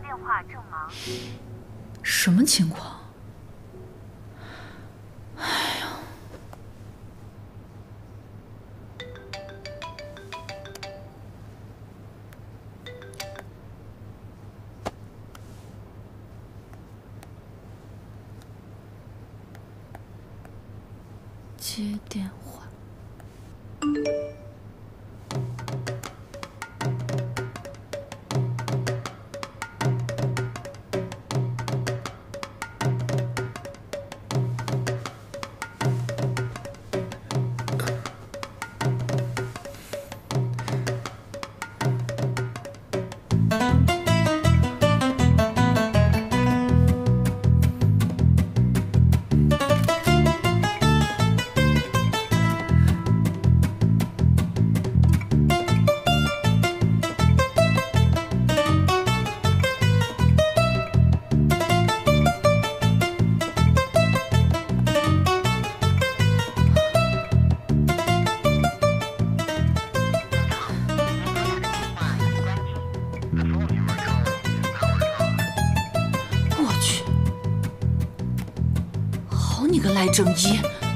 的电话正忙。什么情况？哎呀！接电话。 来整衣。